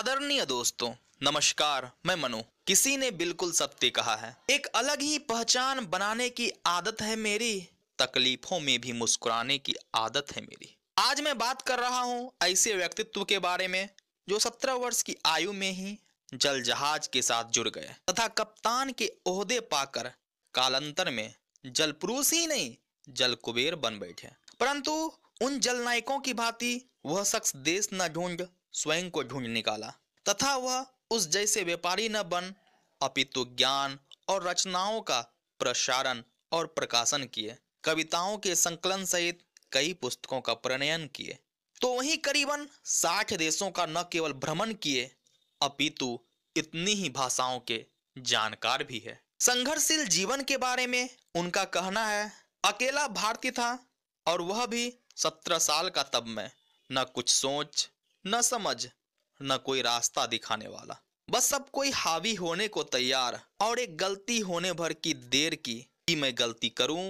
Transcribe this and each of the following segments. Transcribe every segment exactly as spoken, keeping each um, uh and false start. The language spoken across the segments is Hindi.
आदरणीय दोस्तों नमस्कार, मैं मनु। किसी ने बिल्कुल सत्य कहा है, एक अलग ही पहचान बनाने की आदत है मेरी, तकलीफों में भी मुस्कुराने की आदत है मेरी। आज मैं बात कर रहा हूँ ऐसे व्यक्तित्व के बारे में जो सत्रह वर्ष की आयु में ही जल जहाज के साथ जुड़ गए तथा कप्तान के ओहदे पाकर कालांतर में जल पुरुष ही नहीं जल कुबेर बन बैठे। परंतु उन जल नायकों की भांति वह शख्स देश न ढूंढ स्वयं को ढूंढ निकाला तथा वह उस जैसे व्यापारी न बन अपितु ज्ञान और रचनाओं का प्रसारण और प्रकाशन किए, कविताओं के संकलन सहित कई पुस्तकों का प्रणयन किए, तो वहीं करीबन साठ देशों का न केवल भ्रमण किए अपितु इतनी ही भाषाओं के जानकार भी है। संघर्षशील जीवन के बारे में उनका कहना है, अकेला भारतीय था और वह भी सत्रह साल का तब मैं, न कुछ सोच न समझ न कोई रास्ता दिखाने वाला, बस सब कोई हावी होने को तैयार और एक गलती होने भर की देर की कि मैं गलती करूं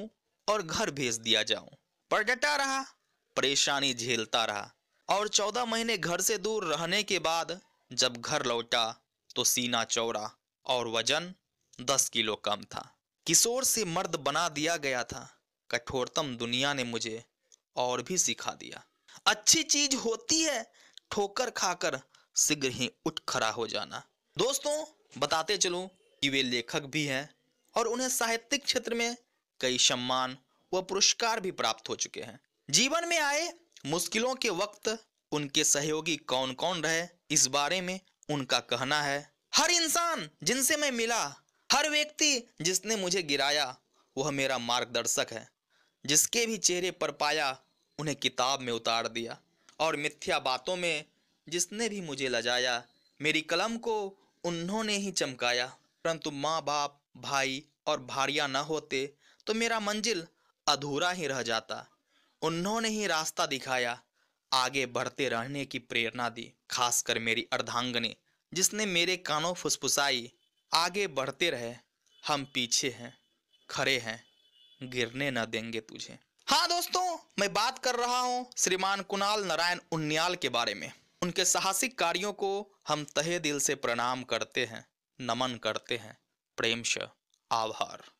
और घर भेज दिया जाऊं। पर डटा रहा, परेशानी झेलता रहा और चौदह महीने घर से दूर रहने के बाद जब घर लौटा तो सीना चौड़ा और वजन दस किलो कम था। किशोर से मर्द बना दिया गया था। कठोरतम दुनिया ने मुझे और भी सिखा दिया। अच्छी चीज होती है ठोकर खाकर शीघ्र ही उठ खड़ा हो जाना। दोस्तों बताते चलूं कि वे लेखक भी हैं और उन्हें साहित्यिक क्षेत्र में कई सम्मान व पुरस्कार भी प्राप्त हो चुके हैं। जीवन में आए मुश्किलों के वक्त उनके सहयोगी कौन कौन रहे, इस बारे में उनका कहना है, हर इंसान जिनसे मैं मिला, हर व्यक्ति जिसने मुझे गिराया वह मेरा मार्गदर्शक है। जिसके भी चेहरे पर पाया उन्हें किताब में उतार दिया और मिथ्या बातों में जिसने भी मुझे लजाया मेरी कलम को उन्होंने ही चमकाया। परंतु माँ बाप, भाई और भारिया न होते तो मेरा मंजिल अधूरा ही रह जाता। उन्होंने ही रास्ता दिखाया, आगे बढ़ते रहने की प्रेरणा दी। खासकर मेरी अर्धांगनी जिसने मेरे कानों फुसफुसाई, आगे बढ़ते रहे, हम पीछे हैं, खड़े हैं, गिरने न देंगे तुझे। हाँ दोस्तों, मैं बात कर रहा हूँ श्रीमान कुणाल नारायण उनियाल के बारे में। उनके साहसिक कार्यों को हम तहे दिल से प्रणाम करते हैं, नमन करते हैं। प्रेम से आभार।